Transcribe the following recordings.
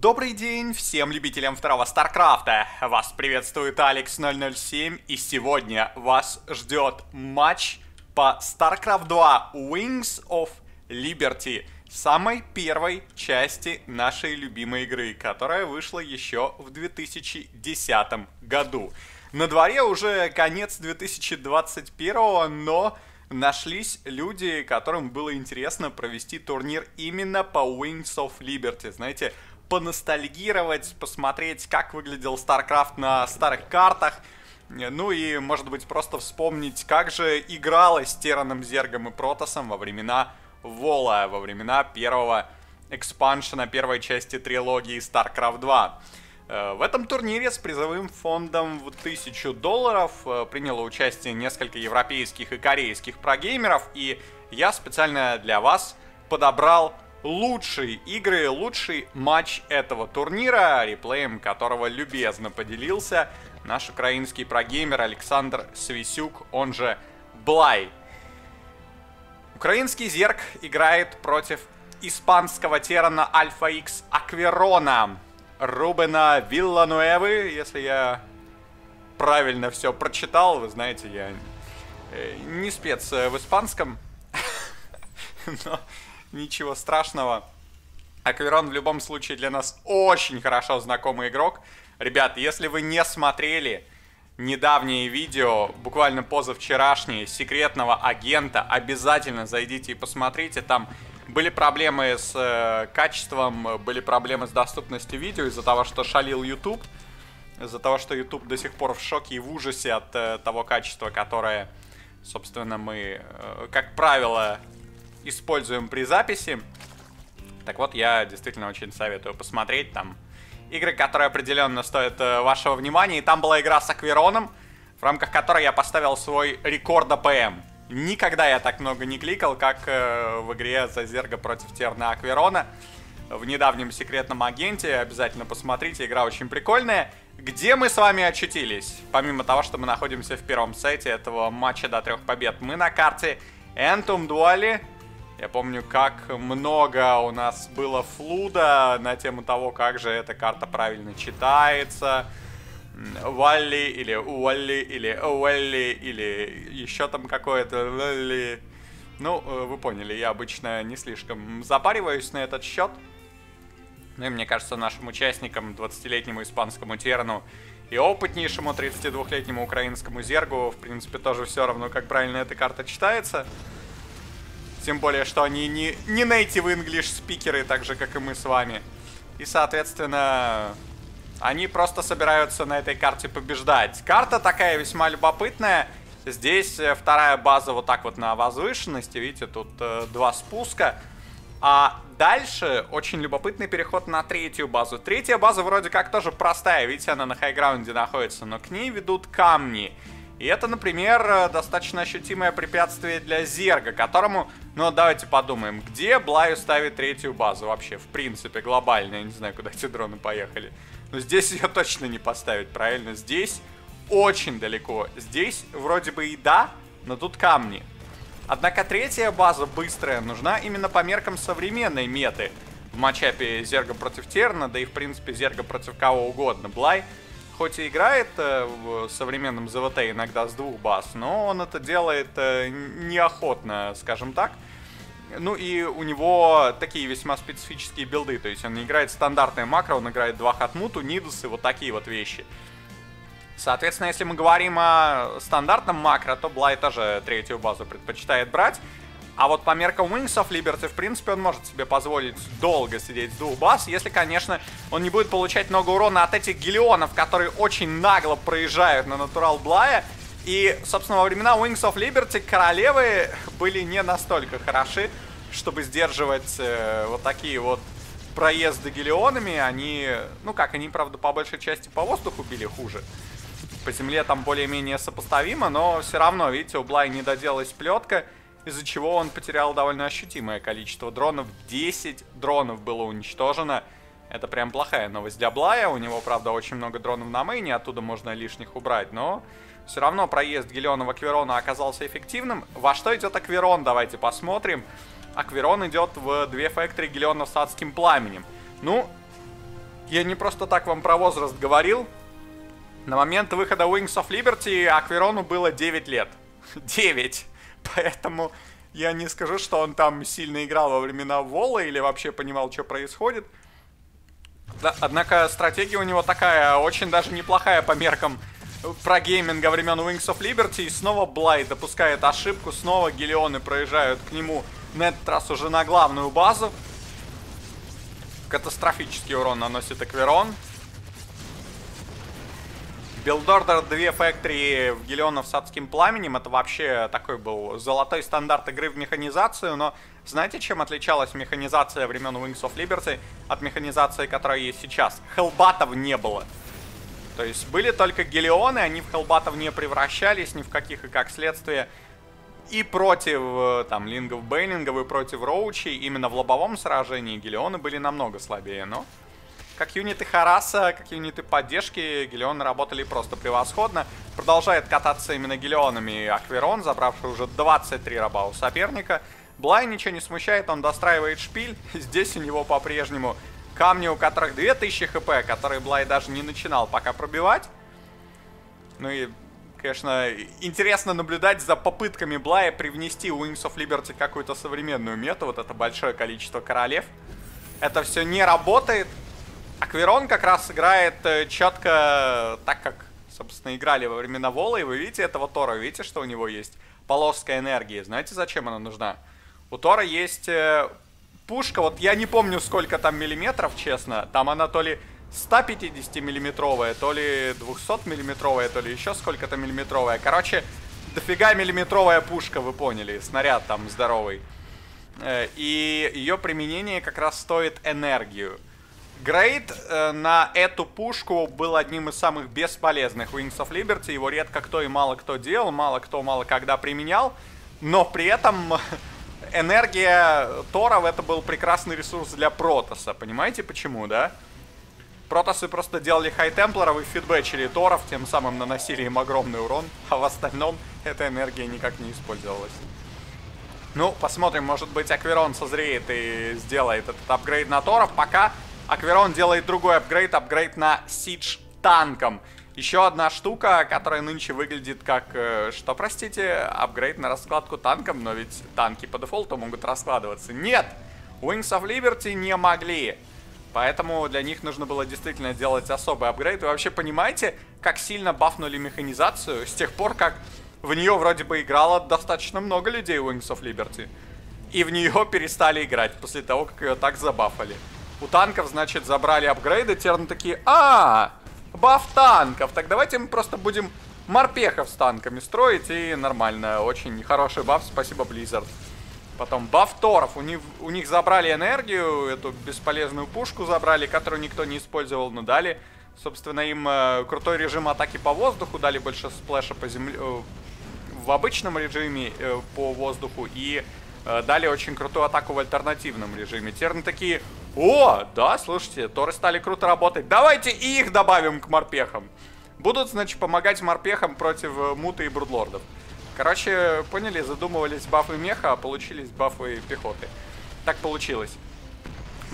Добрый день всем любителям второго Старкрафта! Вас приветствует Alex007, и сегодня вас ждет матч по Старкрафт 2 Wings of Liberty, самой первой части нашей любимой игры, которая вышла еще в 2010 году. На дворе уже конец 2021, но нашлись люди, которым было интересно провести турнир именно по Wings of Liberty, знаете, поностальгировать, посмотреть, как выглядел StarCraft на старых картах, ну и, может быть, просто вспомнить, как же игралось Терраном, Зергом и Протосом во времена Вола, во времена первого экспаншена первой части трилогии StarCraft 2. В этом турнире с призовым фондом в $1000 приняло участие несколько европейских и корейских прогеймеров, и я специально для вас подобрал лучшие игры, лучший матч этого турнира, реплеем которого любезно поделился наш украинский прогеймер Александр Свисюк, он же Блай. Украинский Зерг играет против испанского Террана Alpha X Акверона, Рубена Вильянуэвы, если я правильно все прочитал, вы знаете, я не спец в испанском, но ничего страшного. Акверон в любом случае для нас очень хорошо знакомый игрок. Ребят, если вы не смотрели недавнее видео, буквально позавчерашнее, секретного агента, обязательно зайдите и посмотрите. Там были проблемы с качеством, были проблемы с доступностью видео из-за того, что шалил YouTube. Из-за того, что YouTube до сих пор в шоке и в ужасе от того качества, которое, собственно, мы, как правило, используем при записи. Так вот, я действительно очень советую посмотреть там игры, которые определенно стоят вашего внимания. И там была игра с Аквероном, в рамках которой я поставил свой рекорд АПМ. Никогда я так много не кликал, как в игре за Зерга против Терна Акверона в недавнем секретном агенте. Обязательно посмотрите, игра очень прикольная. Где мы с вами очутились? Помимо того, что мы находимся в первом сете этого матча до 3 побед, мы на карте Энтум Дуали. Я помню, как много у нас было флуда на тему того, как же эта карта правильно читается. Валли или Уалли или Уэлли или еще там какое-то. Ну, вы поняли, я обычно не слишком запариваюсь на этот счет. Ну и мне кажется, нашим участникам, 20-летнему испанскому Террану и опытнейшему 32-летнему украинскому Зергу, в принципе, тоже все равно, как правильно эта карта читается. Тем более, что они не native English спикеры, так же, как и мы с вами. И, соответственно, они просто собираются на этой карте побеждать. Карта такая весьма любопытная. Здесь вторая база вот так вот на возвышенности. Видите, тут 2 спуска. А дальше очень любопытный переход на 3-ю базу. 3-я база вроде как тоже простая. Видите, она на хайграунде находится, но к ней ведут камни. И это, например, достаточно ощутимое препятствие для Зерга, которому... Ну, давайте подумаем, где Блаю ставит 3-ю базу вообще, в принципе, глобально. Я не знаю, куда эти дроны поехали. Но здесь ее точно не поставить, правильно? Здесь очень далеко. Здесь вроде бы и да, но тут камни. Однако 3-я база быстрая нужна именно по меркам современной меты. В матчапе Зерга против Терна, да и, в принципе, Зерга против кого угодно. Блай хоть и играет в современном ЗВТ иногда с 2 баз, но он это делает неохотно, скажем так. Ну и у него такие весьма специфические билды, то есть он не играет стандартное макро, он играет 2 хатмуту, нидусы, вот такие вот вещи. Соответственно, если мы говорим о стандартном макро, то Блай тоже 3-ю базу предпочитает брать. А вот по меркам Wings of Liberty, в принципе, он может себе позволить долго сидеть с 2 баз, если, конечно, он не будет получать много урона от этих гелионов, которые очень нагло проезжают на натурал Блая. И, собственно, во времена Wings of Liberty королевы были не настолько хороши, чтобы сдерживать вот такие вот проезды гелионами. Они, ну как, они, правда, по большей части по воздуху били хуже. По земле там более-менее сопоставимо, но все равно, видите, у Блая не доделалась плетка, из-за чего он потерял довольно ощутимое количество дронов. 10 дронов было уничтожено. Это прям плохая новость для Блая. У него, правда, очень много дронов на мейне, оттуда можно лишних убрать. Но все равно проезд Гелионова Акверона оказался эффективным. Во что идет Акверон, давайте посмотрим. Акверон идет в 2 фэктори Гелионов с адским пламенем. Ну, Я не просто так вам про возраст говорил. На момент выхода Wings of Liberty Акверону было 9 лет. 9. Поэтому я не скажу, что он там сильно играл во времена Вола или вообще понимал, что происходит. Да, однако стратегия у него такая, очень даже неплохая по меркам прогейминга времен Wings of Liberty. И снова Блай допускает ошибку, снова Гелионы проезжают к нему, на этот раз уже на главную базу. Катастрофический урон наносит Акверон. Билдордер 2 Factory в Гелионов с адским пламенем. Это вообще такой был золотой стандарт игры в механизацию. Но знаете, чем отличалась механизация времен Wings of Liberty от механизации, которая есть сейчас? Хелбатов не было. То есть были только Гелионы, они в хелбатов не превращались ни в каких, и как следствие. И против там лингов бейнингов, и против роучей, именно в лобовом сражении Гелионы были намного слабее, но... Как юниты хараса, как юниты поддержки, Гелионы работали просто превосходно. Продолжает кататься именно Гелионами Акверон, забравший уже 23 раба у соперника. Блай ничего не смущает, он достраивает шпиль. Здесь у него по-прежнему камни, у которых 2000 хп, которые Блай даже не начинал пока пробивать. Ну и, конечно, интересно наблюдать за попытками Блая привнести у Wings of Liberty какую-то современную мету. Вот это большое количество королев. Это все не работает. Акверон как раз играет четко так, как, собственно, играли во времена Вола. И вы видите этого Тора, видите, что у него есть полоска энергии. Знаете, зачем она нужна? У Тора есть пушка, вот я не помню, сколько там миллиметров, честно. Там она то ли 150-миллиметровая, то ли 200-миллиметровая, то ли еще сколько-то миллиметровая. Короче, дофига миллиметровая пушка, вы поняли, снаряд там здоровый. И ее применение как раз стоит энергию. Грейд на эту пушку был одним из самых бесполезных Wings of Liberty. Его редко кто и мало кто делал, мало кто мало когда применял. Но при этом энергия Торов — это был прекрасный ресурс для Протоса. Понимаете почему, да? Протосы просто делали хай-темплеров и фидбэчили Торов, тем самым наносили им огромный урон. А в остальном эта энергия никак не использовалась. Ну, посмотрим, может быть, Акверон созреет и сделает этот апгрейд на Торов. Пока... Акверон делает другой апгрейд, апгрейд на Сидж танком. Еще одна штука, которая нынче выглядит как... Что, простите? Апгрейд на раскладку танком, но ведь танки по дефолту могут раскладываться. Нет! Wings of Liberty не могли. Поэтому для них нужно было действительно делать особый апгрейд. Вы вообще понимаете, как сильно бафнули механизацию с тех пор, как в нее вроде бы играло достаточно много людей Wings of Liberty. И в нее перестали играть после того, как ее так забафали. У танков, значит, забрали апгрейды, Терран такие: баф танков, так давайте мы просто будем морпехов с танками строить, и нормально, очень хороший баф, спасибо Blizzard. Потом баф Торов, у них забрали энергию, эту бесполезную пушку забрали, которую никто не использовал, но дали, собственно, им крутой режим атаки по воздуху, дали больше сплэша по земле, в обычном режиме по воздуху, и... Дали очень крутую атаку в альтернативном режиме. Терны такие: о, да, слушайте, Торы стали круто работать, давайте и их добавим к морпехам. Будут, значит, помогать морпехам против муты и брудлордов. Короче, поняли, задумывались бафы меха, а получились бафы пехоты. Так получилось.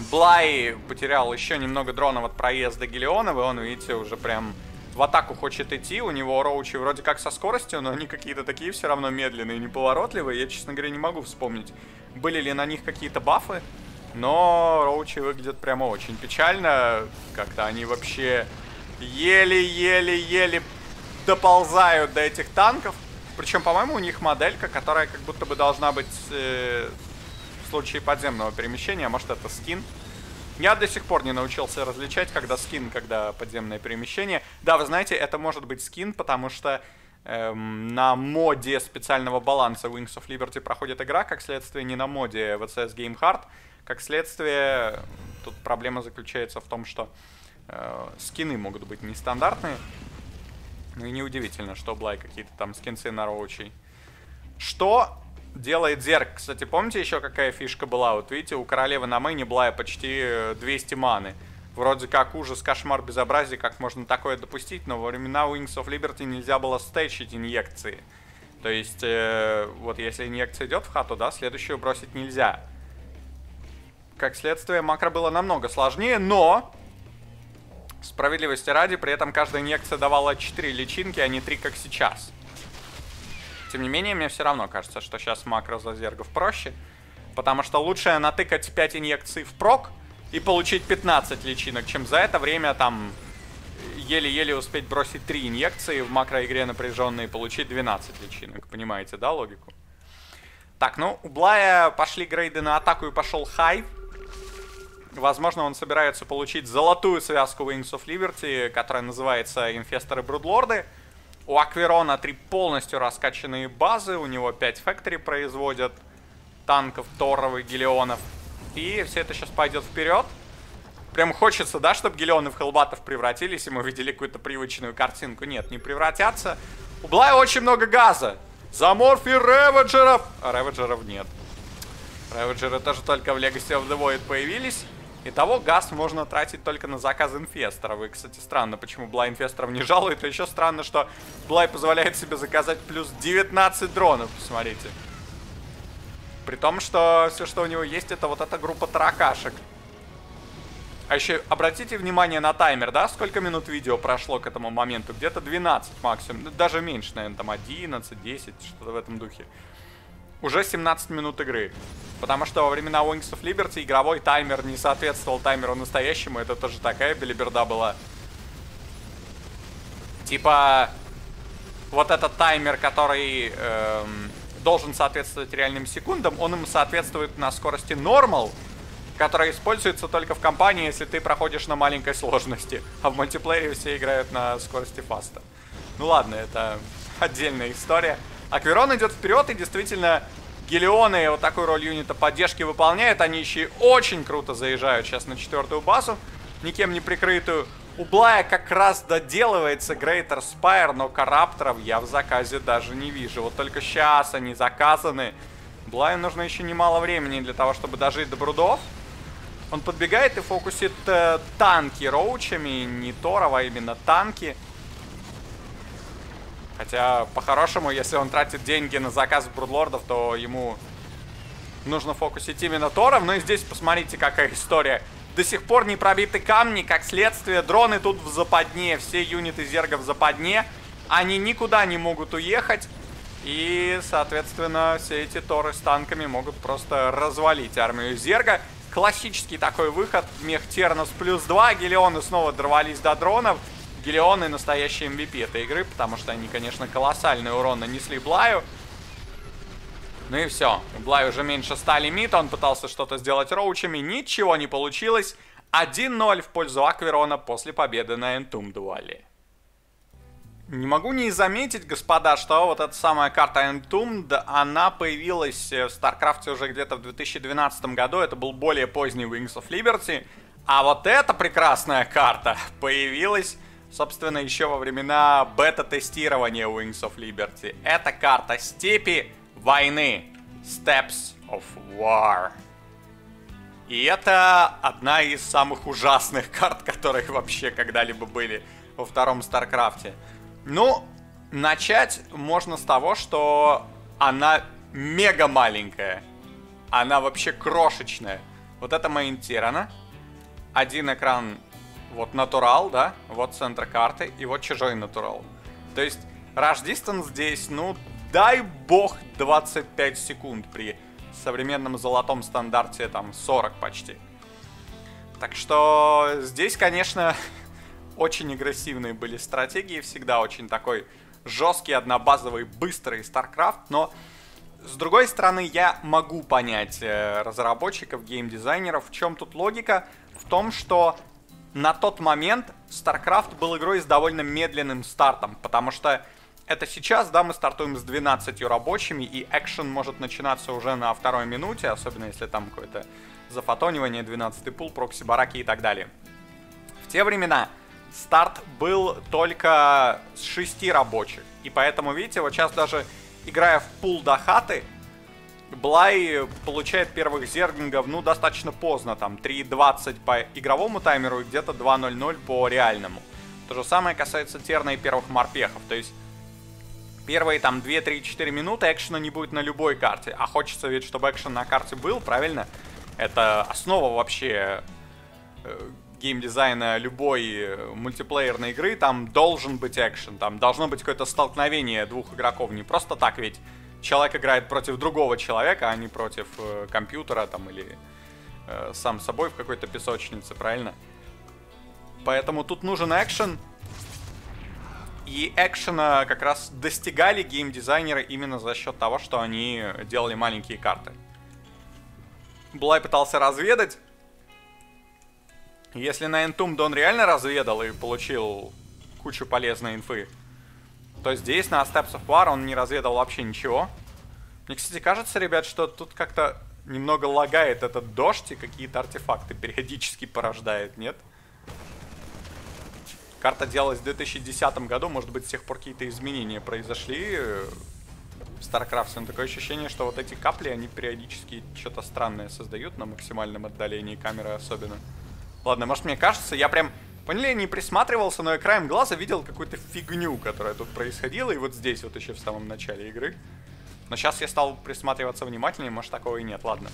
Блай потерял еще немного дронов от проезда Гелионов, и он, видите, уже прям в атаку хочет идти. У него роучи вроде как со скоростью, но они какие-то такие все равно медленные, неповоротливые. Я, честно говоря, не могу вспомнить, были ли на них какие-то бафы. Но роучи выглядят прямо очень печально. Как-то они вообще еле-еле-еле доползают до этих танков. Причем, по-моему, у них моделька, которая как будто бы должна быть в случае подземного перемещения. Может, это скин? Я до сих пор не научился различать, когда скин, когда подземное перемещение. Да, вы знаете, это может быть скин, потому что на моде специального баланса Wings of Liberty проходит игра, как следствие не на моде VCS Game Hard. Как следствие, тут проблема заключается в том, что скины могут быть нестандартные. Ну и неудивительно, что Блай какие-то там скинцы на роучей. Что... делает Зерг. Кстати, помните еще какая фишка была? Вот видите, у королевы на мейне Блая почти 200 маны. Вроде как ужас, кошмар, безобразие, как можно такое допустить, но во времена Wings of Liberty нельзя было стейчить инъекции. То есть, вот если инъекция идет в хату, да, следующую бросить нельзя. Как следствие, макро было намного сложнее, но Справедливости ради, при этом каждая инъекция давала 4 личинки, а не 3, как сейчас. Тем не менее, мне все равно кажется, что сейчас макро за зергов проще, потому что лучше натыкать 5 инъекций впрок и получить 15 личинок, чем за это время там еле-еле успеть бросить 3 инъекции в макроигре напряженной и получить 12 личинок. Понимаете, да, логику? Так, ну, у Блая пошли грейды на атаку и пошел хайв. Возможно, он собирается получить золотую связку Wings of Liberty, которая называется «Инфесторы Брудлорды». У Акверона 3 полностью раскачанные базы, у него 5 фэктори производят танков, торов и гелионов. И все это сейчас пойдет вперед. Прям хочется, да, чтобы гелионы в хелбатов превратились, и мы видели какую-то привычную картинку. Нет, не превратятся. У Блая очень много газа. Заморфи реведжеров! А реведжеров нет. Реведжеры тоже только в Legacy of the Void появились. Итого газ можно тратить только на заказ инфесторов. И, кстати, странно, почему Блай инфесторов не жалует. И еще странно, что Блай позволяет себе заказать плюс 19 дронов, посмотрите. При том, что все, что у него есть, это вот эта группа таракашек. А еще обратите внимание на таймер, да? Сколько минут видео прошло к этому моменту? Где-то 12 максимум. Даже меньше, наверное, там 11, 10, что-то в этом духе. Уже 17 минут игры. Потому что во времена Wings of Liberty игровой таймер не соответствовал таймеру настоящему. Это тоже такая белиберда была. Типа, вот этот таймер, который должен соответствовать реальным секундам, он им соответствует на скорости normal, которая используется только в компании, если ты проходишь на маленькой сложности. А в мультиплеере все играют на скорости фаста. Ну ладно, это отдельная история. Акверон идет вперед, и действительно гелионы вот такую роль юнита поддержки выполняют. Они еще и очень круто заезжают сейчас на 4-ю базу, никем не прикрытую. У Блая как раз доделывается Greater Spire, но Коррапторов я в заказе даже не вижу. Вот только сейчас они заказаны. Блаю нужно еще немало времени для того, чтобы дожить до брудов. Он подбегает и фокусит танки роучами, не Торов, а именно танки. Хотя, по-хорошему, если он тратит деньги на заказ брудлордов, то ему нужно фокусить именно Торов. Но и здесь посмотрите, какая история. До сих пор не пробиты камни, как следствие, дроны тут в западне, все юниты зергов в западне. Они никуда не могут уехать. И, соответственно, все эти торы с танками могут просто развалить армию зерга. Классический такой выход. Мех Тернос плюс 2. Гелионы снова дорвались до дронов. Гелионы настоящие MVP этой игры, потому что они, конечно, колоссальный урон нанесли Блаю. Ну и все. Блай уже меньше 100 лимит, он пытался что-то сделать роучами, ничего не получилось. 1-0 в пользу Акверона после победы на Энтум Дуали. Не могу не заметить, господа, что вот эта самая карта Entombed, она появилась в Старкрафте уже где-то в 2012 году. Это был более поздний Wings of Liberty. А вот эта прекрасная карта появилась, собственно, еще во времена бета-тестирования Wings of Liberty. Это карта степи войны. Steps of War. И это одна из самых ужасных карт, которые вообще когда-либо были во втором Старкрафте. Ну, начать можно с того, что она мега маленькая. Она вообще крошечная. Вот это мейн Террана. Один экран, вот натурал, да? Вот центр карты, и вот чужой натурал. То есть, rush distance здесь, ну, дай бог 25 секунд. При современном золотом стандарте, там, 40 почти. Так что здесь, конечно... Очень агрессивные были стратегии, всегда очень такой жесткий, однобазовый, быстрый StarCraft, но с другой стороны я могу понять разработчиков, геймдизайнеров, в чем тут логика, в том, что на тот момент StarCraft был игрой с довольно медленным стартом, потому что это сейчас, да, мы стартуем с 12 рабочими, и экшен может начинаться уже на 2-й минуте, особенно если там какое-то зафотонивание, 12-й пул, прокси-бараки и так далее. В те времена... Старт был только с 6 рабочих. И поэтому, видите, вот сейчас даже играя в пул до хаты, Блай получает первых зергингов, ну, достаточно поздно. Там 3:20 по игровому таймеру и где-то 2:00 по реальному. То же самое касается Терна и первых морпехов. То есть первые там 2-3-4 минуты экшена не будет на любой карте. А хочется ведь, чтобы экшен на карте был, правильно? Это основа вообще... геймдизайна любой мультиплеерной игры, там должен быть экшен, там должно быть какое-то столкновение двух игроков. Не просто так, ведь человек играет против другого человека, а не против компьютера там или сам собой в какой-то песочнице, правильно? Поэтому тут нужен экшен. И экшена как раз достигали геймдизайнеры именно за счет того, что они делали маленькие карты. Блай пытался разведать. Если на Entombed он реально разведал и получил кучу полезной инфы, то здесь на Steps of War он не разведал вообще ничего. Мне, кстати, кажется, ребят, что тут как-то немного лагает этот дождь и какие-то артефакты периодически порождает, нет? Карта делалась в 2010 году, может быть, с тех пор какие-то изменения произошли в Старкрафте. Но такое ощущение, что вот эти капли, они периодически что-то странное создают на максимальном отдалении камеры особенно. Ладно, может, мне кажется, я прям, поняли, не присматривался, но я краем глаза видел какую-то фигню, которая тут происходила, и вот здесь вот еще в самом начале игры. Но сейчас я стал присматриваться внимательнее, может, такого и нет, ладно.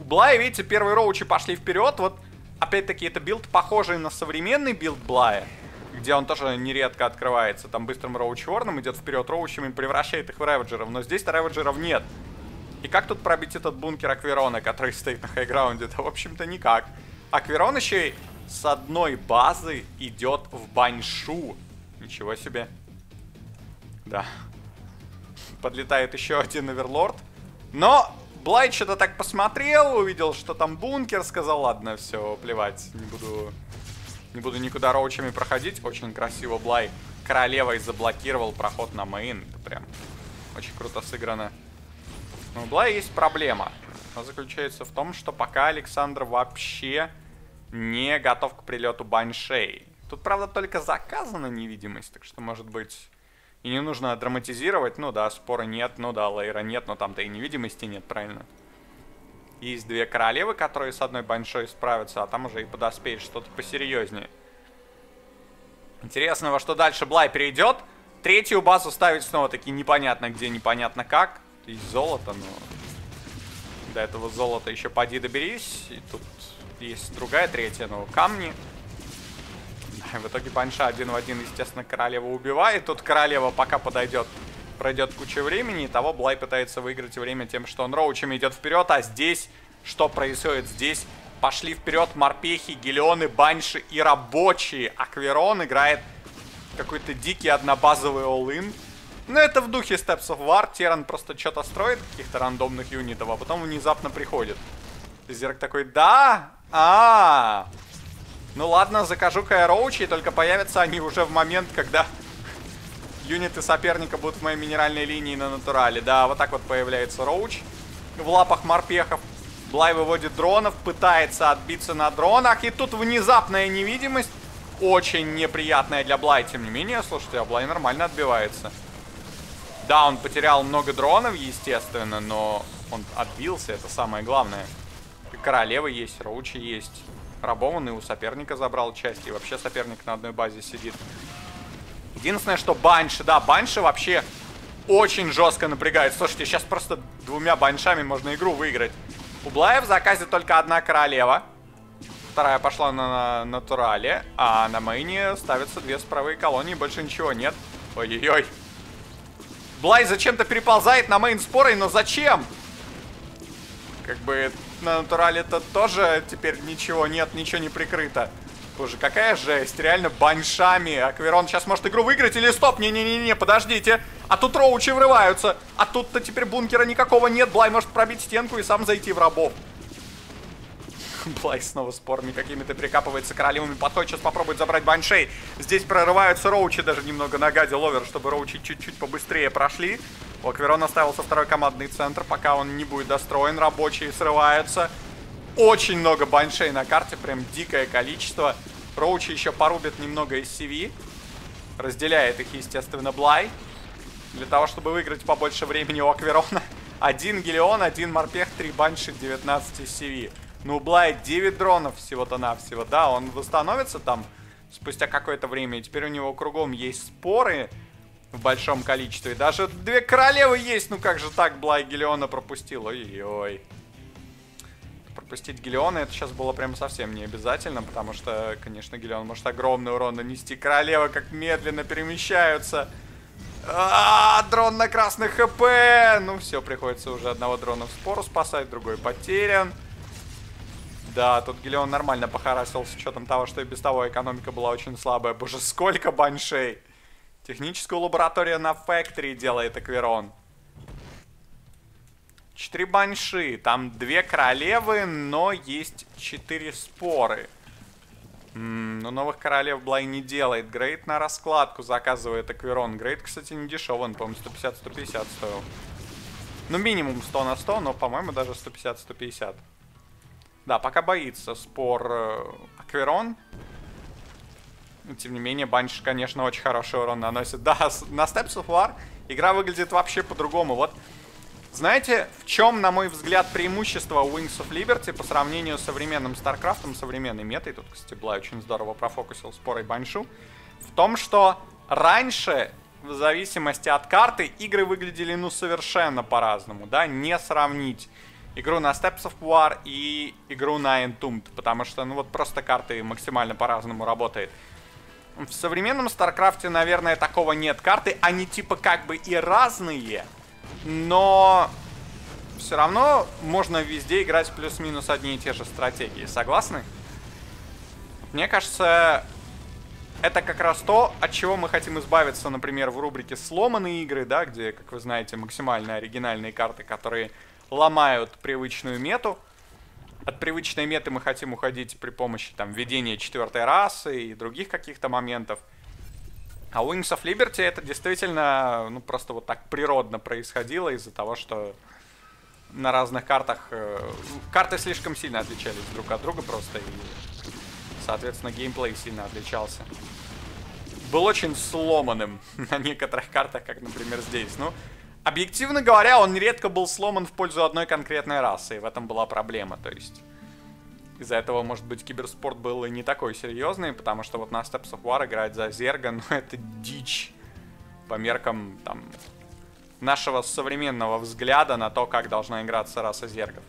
У Блая, видите, первые роучи пошли вперед, вот. Опять-таки, это билд, похожий на современный билд Блая, где он тоже нередко открывается. Там быстрым роуч-ворном идет вперед роучами и превращает их в реведжеров. Но здесь-то реведжеров нет. И как тут пробить этот бункер Акверона, который стоит на хайграунде? Да, в общем-то, никак. Акверон еще и с одной базы идет в баньшу. Ничего себе. Да. Подлетает еще один оверлорд. Но... Блай что-то так посмотрел, увидел, что там бункер, сказал, ладно, все, плевать, не буду никуда роучами проходить. Очень красиво Блай королевой заблокировал проход на мейн. Это прям очень круто сыграно. Но у Блая есть проблема. Она заключается в том, что пока Александр вообще не готов к прилету баншей. Тут, правда, только заказана невидимость, так что, может быть... И не нужно драматизировать, ну да, спора нет, ну да, лейра нет, но там-то и невидимости нет, правильно? Есть две королевы, которые с одной баншой справятся, а там уже и подоспеет что-то посерьезнее. Интересно, во что дальше Блай перейдет. Третью базу ставить снова-таки непонятно где, непонятно как. Есть золото, но до этого золота еще поди доберись. И тут есть другая, третья, но камни... В итоге банша один в один, естественно, королева убивает. Тут королева пока подойдет, пройдет куча времени. И того Блай пытается выиграть время тем, что он роучами идет вперед. А здесь, что происходит? Здесь пошли вперед морпехи, гелионы, банши и рабочие. Акверон играет какой-то дикий однобазовый all-in. Но это в духе Steps of War. Терран просто что-то строит, каких-то рандомных юнитов, а потом внезапно приходит. Зерг такой, да? Ну ладно, закажу-ка я роучи, только появятся они уже в момент, когда юниты соперника будут в моей минеральной линии на натурале. Да, вот так вот появляется роуч в лапах морпехов. Блай выводит дронов, пытается отбиться на дронах. И тут внезапная невидимость, очень неприятная для Блай. Тем не менее, слушайте, а Блай нормально отбивается. Да, он потерял много дронов, естественно, но он отбился, это самое главное. Королевы есть, роучи есть. Рабованный у соперника забрал часть, и вообще соперник на одной базе сидит. Единственное, что банши, да, банши вообще очень жестко напрягают. Слушайте, сейчас просто двумя баншами можно игру выиграть. У Блая в заказе только одна королева. Вторая пошла на натурале, а на мейне ставятся две справые колонии, больше ничего нет. Ой-ой-ой. Блай зачем-то переползает на мейн спорой, но зачем? Как бы... На натурале-то тоже теперь ничего нет, ничего не прикрыто. Боже, какая жесть, реально баншами. Акверон сейчас может игру выиграть или стоп, не-не-не-не, подождите. А тут роучи врываются, а тут-то теперь бункера никакого нет. Блай может пробить стенку и сам зайти в рабов. Блай снова спорами какими-то прикапывается королевами подходит, сейчас попробует забрать баншей. Здесь прорываются роучи, даже немного нагадил овер, чтобы роучи чуть-чуть побыстрее прошли. У Акверона оставился второй командный центр, пока он не будет достроен. Рабочие срываются. Очень много баншей на карте, прям дикое количество. Роучи еще порубят немного SCV. Разделяет их, естественно, Блай. Для того, чтобы выиграть побольше времени у Акверона. Один гелион, один морпех, 3 банши, 19 SCV. Ну, у Блая 9 дронов всего-то навсего. Да, он восстановится там спустя какое-то время. И теперь у него кругом есть споры. В большом количестве. И даже две королевы есть. Ну как же так? Блай гелиона пропустил. Ой-ой-ой. запустить Гелиона, это сейчас было прям совсем не обязательно, потому что, конечно, Гелион может огромный урон нанести. Королева как медленно перемещаются. Дрон на красных ХП. Ну все, приходится уже одного дрона в спору спасать, другой потерян. Да, тут Гелион нормально похарасил, с учетом того, что и без того экономика была очень слабая. Боже, сколько баншей! Техническую лабораторию на Фэктори делает Акверон. 4 банши, там 2 королевы, но есть 4 споры. Но новых королев Блай не делает. Грейд на раскладку заказывает Акверон. Грейд, кстати, не дешевый, он, по-моему, 150-150 стоил. Ну, минимум 100 на 100, но, по-моему, даже 150-150. Да, пока боится спор Акверон. Тем не менее, банши, конечно, очень хороший урон наносит. Да, на Steps of War игра выглядит вообще по-другому. Вот, знаете, в чем, на мой взгляд, преимущество Wings of Liberty по сравнению с современным Старкрафтом, современной метой? Тут, кстати, Блай очень здорово профокусил спорой баншу. В том, что раньше, в зависимости от карты, игры выглядели, ну, совершенно по-разному, да? Не сравнить игру на Steps of War и игру на Entombed, потому что, ну, вот просто карты максимально по-разному работают. В современном Старкрафте, наверное, такого нет. Карты, они типа как бы и разные, но все равно можно везде играть плюс-минус одни и те же стратегии. Согласны? Мне кажется, это как раз то, от чего мы хотим избавиться, например, в рубрике «Сломанные игры», да, где, как вы знаете, максимально оригинальные карты, которые ломают привычную мету. От привычной меты мы хотим уходить при помощи там введения 4-й расы и других каких-то моментов. А Wings of Liberty это действительно, ну, просто вот так природно происходило из-за того, что на разных картах карты слишком сильно отличались друг от друга просто, и, соответственно, геймплей сильно отличался. Был очень сломанным на некоторых картах, как, например, здесь. Ну, объективно говоря, он редко был сломан в пользу одной конкретной расы, и в этом была проблема. То есть из-за этого, может быть, киберспорт был и не такой серьезный, потому что вот на Steps of War играть за Зерга, ну, это дичь по меркам там нашего современного взгляда на то, как должна играться раса Зергов.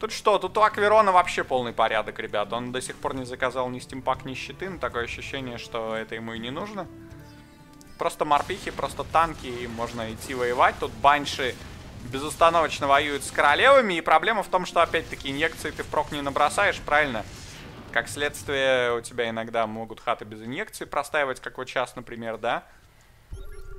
Тут что? Тут у Акверона вообще полный порядок, ребят. Он до сих пор не заказал ни стимпак, ни щиты, но такое ощущение, что это ему и не нужно. Просто морпихи, просто танки, и можно идти воевать. Тут банши безустановочно воюют с королевами, и проблема в том, что опять-таки инъекции ты впрок не набросаешь, правильно? Как следствие, у тебя иногда могут хаты без инъекций простаивать, как вот сейчас, например, да?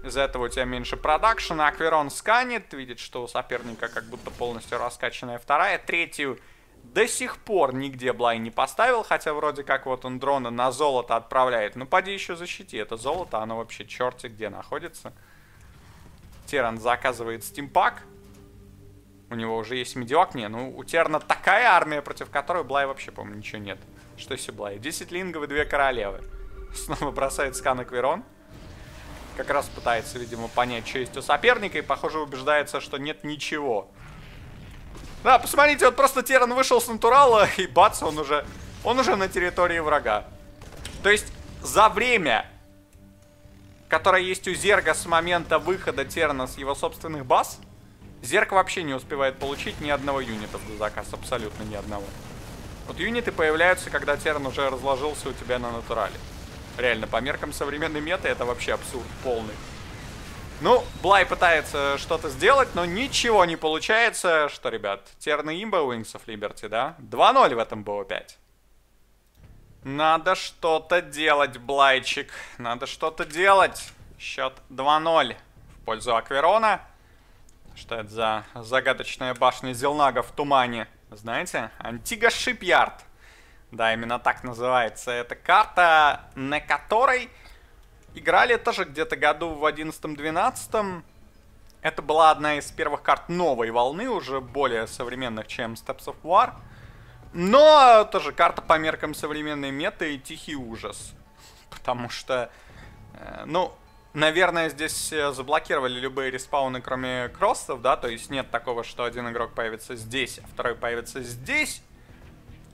Из-за этого у тебя меньше продакшена. Акверон сканит, видит, что у соперника как будто полностью раскачанная вторая. Третью до сих пор нигде Блай не поставил, хотя вроде как вот он дрона на золото отправляет. Ну, поди еще защити это золото, оно вообще черти где находится. Терран заказывает стимпак. У него уже есть медиок. Не, ну у Террана такая армия, против которой Блай вообще, по-моему, ничего нет. Что себе Блай? 10 лингов и 2 королевы. Снова бросает скан Акверон. Как раз пытается, видимо, понять, что есть у соперника, и, похоже, убеждается, что нет ничего. Да, посмотрите, вот просто Терран вышел с натурала, и бац, он уже на территории врага. То есть за время, которое есть у Зерга с момента выхода Террана с его собственных баз, Зерг вообще не успевает получить ни одного юнита в заказ, абсолютно ни одного. Вот юниты появляются, когда Терран уже разложился у тебя на натурале. Реально, по меркам современной меты это вообще абсурд полный. Ну, Блай пытается что-то сделать, но ничего не получается. Что, ребят, терны имба Wings of Liberty, да? 2-0 в этом БО-5. Надо что-то делать, Блайчик. Надо что-то делать. Счет 2-0 в пользу Акверона. Что это за загадочная башня Зелнага в тумане? Знаете? Антига Шипъярд. Да, именно так называется эта карта, на которой играли тоже где-то году в 11-12. Это была одна из первых карт новой волны, уже более современных, чем Steps of War. Но тоже карта по меркам современной меты и тихий ужас. Потому что, ну, наверное, здесь заблокировали любые респауны, кроме кроссов, да? То есть нет такого, что один игрок появится здесь, а второй появится здесь.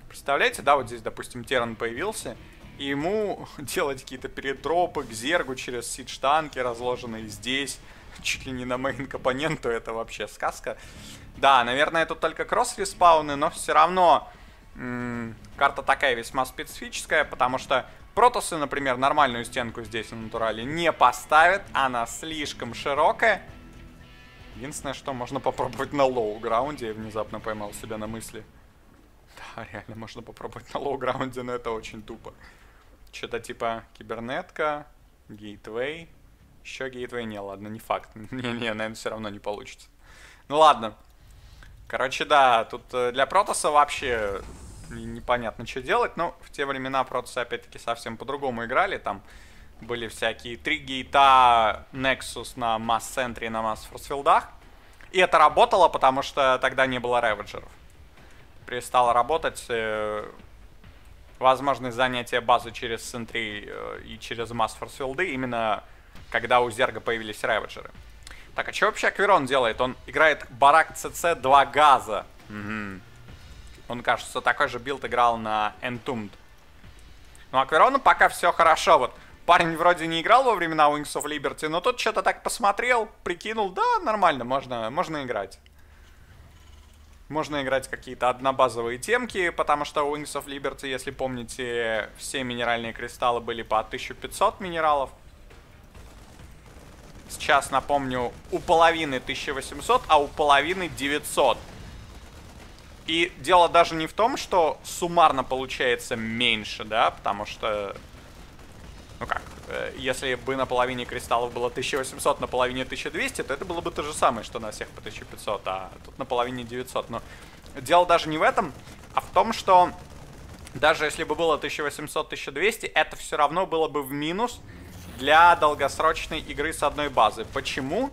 Представляете, да, вот здесь, допустим, Терран появился. И ему делать какие-то перетропы к Зергу через сид-штанки, разложенные здесь, чуть ли не на мейн-компоненту, это вообще сказка. Да, наверное, тут только кросс-респауны, но все равно карта такая весьма специфическая, потому что протосы, например, нормальную стенку здесь на натурале не поставят, она слишком широкая. Единственное, что можно попробовать на лоу-граунде, я внезапно поймал себя на мысли. Да, реально, можно попробовать на лоу-граунде, но это очень тупо. Что-то типа кибернетка, гейтвей, еще гейтвей, не, ладно, не факт, не-не, наверное, все равно не получится. Ну ладно. Короче, да, тут для протоса вообще непонятно, что делать, но в те времена протосы, опять-таки, совсем по-другому играли, там были всякие три гейта Nexus на масс-центре и на масс-форсфилдах, и это работало, потому что тогда не было реведжеров. Перестало работать возможность занятия базы через центри и через масс-форсфилды, именно когда у Зерга появились реведжеры. Так, а что вообще Акверон делает? Он играет барак ЦЦ 2 газа. Угу. Он, кажется, такой же билд играл на Entombed. Но Акверону пока все хорошо. Вот парень вроде не играл во времена Wings of Liberty, но тут что-то так посмотрел, прикинул. Да, нормально, можно играть. Можно играть какие-то однобазовые темки, потому что у Wings of Liberty, если помните, все минеральные кристаллы были по 1500 минералов. Сейчас, напомню, у половины 1800, а у половины 900. И дело даже не в том, что суммарно получается меньше, да, потому что, ну как, если бы на половине кристаллов было 1800, на половине 1200, то это было бы то же самое, что на всех по 1500, а тут на половине 900. Но дело даже не в этом, а в том, что даже если бы было 1800-1200, это все равно было бы в минус для долгосрочной игры с одной базы. Почему?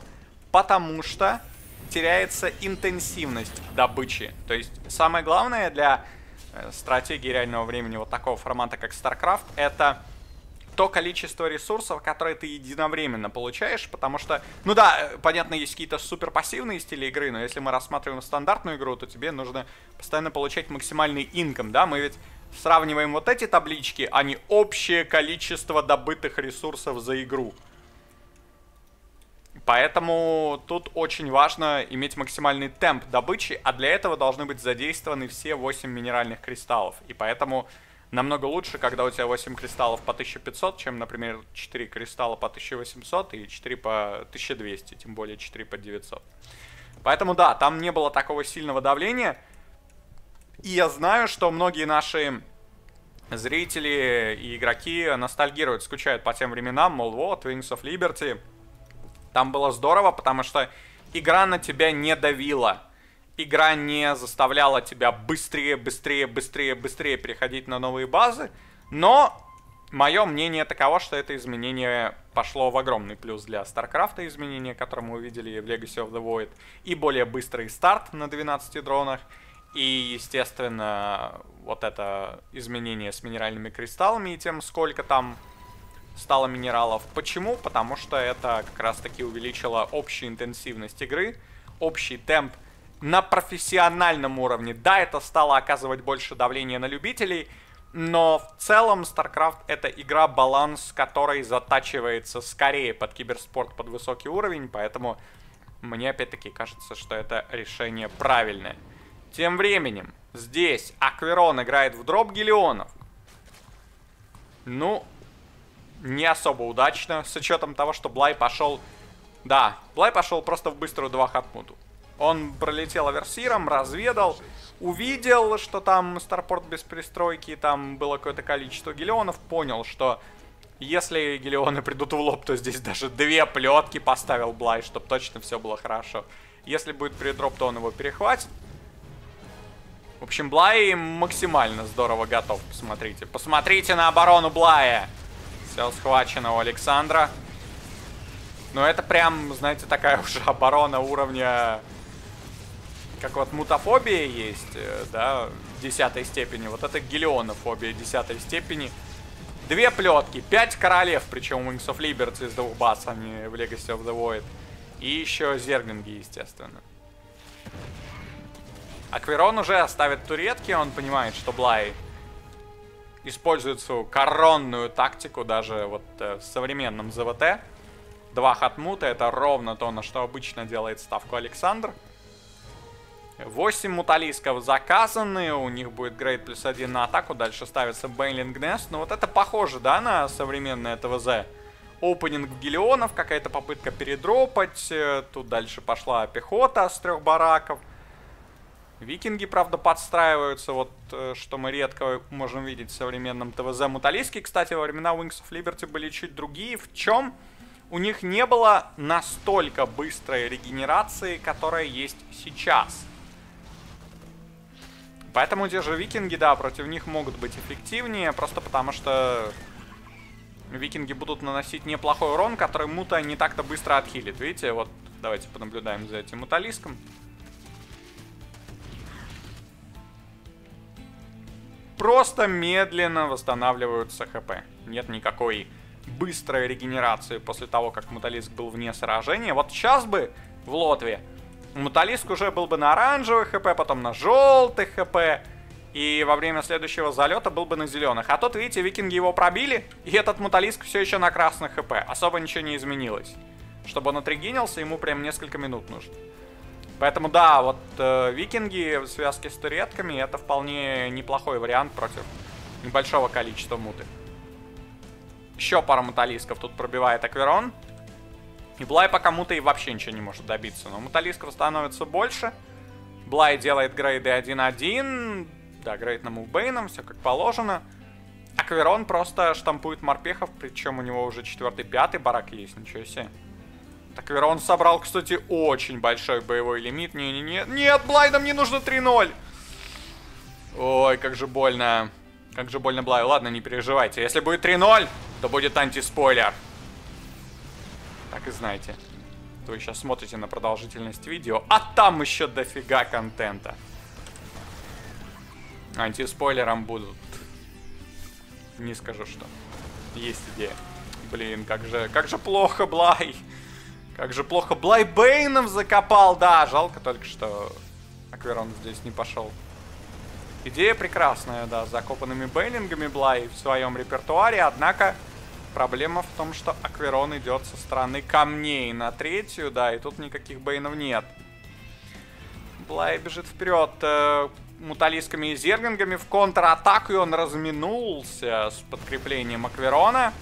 Потому что теряется интенсивность добычи. То есть самое главное для стратегии реального времени вот такого формата, как Старкрафт, это то количество ресурсов, которые ты единовременно получаешь, потому что, ну да, понятно, есть какие-то супер пассивные стили игры, но если мы рассматриваем стандартную игру, то тебе нужно постоянно получать максимальный инком, да, мы ведь сравниваем вот эти таблички, а не общее количество добытых ресурсов за игру. Поэтому тут очень важно иметь максимальный темп добычи, а для этого должны быть задействованы все 8 минеральных кристаллов. И поэтому намного лучше, когда у тебя 8 кристаллов по 1500, чем, например, 4 кристалла по 1800 и 4 по 1200, тем более 4 по 900. Поэтому да, там не было такого сильного давления. И я знаю, что многие наши зрители и игроки ностальгируют, скучают по тем временам, мол, вот, Wings of Liberty. Там было здорово, потому что игра на тебя не давила. Игра не заставляла тебя быстрее переходить на новые базы. Но мое мнение таково, что это изменение пошло в огромный плюс для Старкрафта, изменение, которое мы увидели в Legacy of the Void. И более быстрый старт на 12 дронах. И, естественно, вот это изменение с минеральными кристаллами и тем, сколько там стало минералов. Почему? Потому что это как раз-таки увеличило общую интенсивность игры, общий темп на профессиональном уровне. Да, это стало оказывать больше давления на любителей, но в целом StarCraft — это игра, баланс которой затачивается скорее под киберспорт, под высокий уровень, поэтому мне опять-таки кажется, что это решение правильное. Тем временем, здесь Акверон играет в дроп Гелионов. Ну, не особо удачно, с учетом того, что Блай пошел... Да, Блай пошел просто в быструю 2-хатмуту. Он пролетел оверсиром, разведал, увидел, что там Старпорт без пристройки, там было какое-то количество Гелионов, понял, что если Гелионы придут в лоб, то здесь даже 2 плетки поставил Блай, чтобы точно все было хорошо. Если будет придроп, то он его перехватит. В общем, Блай максимально здорово готов, посмотрите. Посмотрите на оборону Блая. Все схвачено у Александра. Но это прям, знаете, такая уже оборона уровня... Как вот мутафобия есть, да, 10-й степени. Вот это гелионофобия 10-й степени. 2 плетки, 5 королев, причем Wings of Liberty из 2 баз, а не в Legacy of the Void. И еще зерглинги, естественно. Акверон уже ставит туретки, он понимает, что Блай использует свою коронную тактику даже вот в современном ЗВТ. 2 хатмута — это ровно то, на что обычно делает ставку Александр. 8 муталисков заказаны, у них будет грейд +1 на атаку, дальше ставится Бейлинг Нест. Ну вот это похоже, да, на современное ТВЗ. Опенинг гелионов, какая-то попытка передропать, тут дальше пошла пехота с 3 бараков. Викинги, правда, подстраиваются, вот что мы редко можем видеть в современном ТВЗ. Муталиски, кстати, во времена Wings of Liberty были чуть другие, в чем у них не было настолько быстрой регенерации, которая есть сейчас. Поэтому те же викинги, да, против них могут быть эффективнее, просто потому что викинги будут наносить неплохой урон, который мута не так-то быстро отхилит. Видите, вот давайте понаблюдаем за этим муталиском. Просто медленно восстанавливаются ХП. Нет никакой быстрой регенерации после того, как муталиск был вне сражения. Вот сейчас бы в Лотве муталиск уже был бы на оранжевых ХП, потом на желтых ХП. И во время следующего залета был бы на зеленых. А тут, видите, викинги его пробили, и этот муталиск все еще на красных ХП. Особо ничего не изменилось. Чтобы он отрегенился, ему прям несколько минут нужно. Поэтому да, вот викинги в связке с туретками это вполне неплохой вариант против небольшого количества муты. Еще пара муталисков тут пробивает Акверон. И Блай пока мутой вообще ничего не может добиться. Но муталисков становится больше. Блай делает грейды 1-1. Да, грейд на мувбейном, все как положено. Акверон просто штампует морпехов, причем у него уже 4-5 барак есть, ничего себе. Акверон собрал, кстати, очень большой боевой лимит. Нет, Блайдам не нужно 3-0. Ой, как же больно. Как же больно Блаю. Ладно, не переживайте. Если будет 3-0, то будет антиспойлер. Так и знаете. Вы сейчас смотрите на продолжительность видео, а там еще дофига контента. Антиспойлером будут. Не скажу, что. Есть идея. Блин, как же плохо, Блай. Как же плохо. Блай Бейнов закопал. Да, жалко только, что Акверон здесь не пошел. Идея прекрасная, да, с закопанными бейлингами Блай в своем репертуаре. Однако проблема в том, что Акверон идет со стороны камней на 3, да, и тут никаких бейнов нет. Блай бежит вперед муталисками и зергингами в контратаку, и он разминулся с подкреплением Акверона.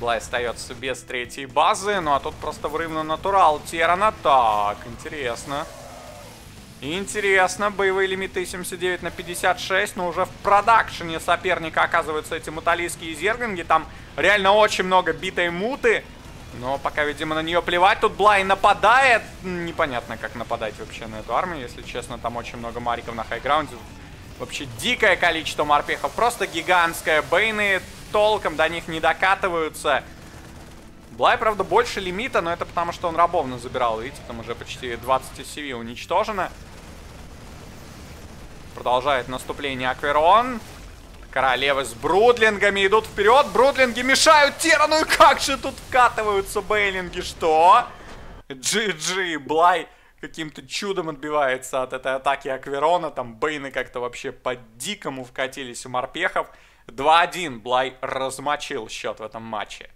Блай остается без 3 базы, ну а тут просто врыв на натурал Террана. Так, интересно. Интересно, боевые лимиты 79 на 56, но уже в продакшене соперника оказываются эти муталийские зергинги. Там реально очень много битой муты, но пока, видимо, на нее плевать. Тут Блай нападает. Непонятно, как нападать вообще на эту армию, если честно. Там очень много мариков на хайграунде. Вообще дикое количество морпехов, просто гигантское. Бейны толком до них не докатываются. Блай, правда, больше лимита, но это потому, что он рабовно забирал. Видите, там уже почти 20 CV уничтожено. Продолжает наступление Акверон. Королевы с брудлингами идут вперед. Брудлинги мешают Террану. И как же тут вкатываются бейлинги, что? GG. Блай каким-то чудом отбивается от этой атаки Акверона. Там бейны как-то вообще по-дикому вкатились у морпехов. 2-1. Блай размочил счет в этом матче.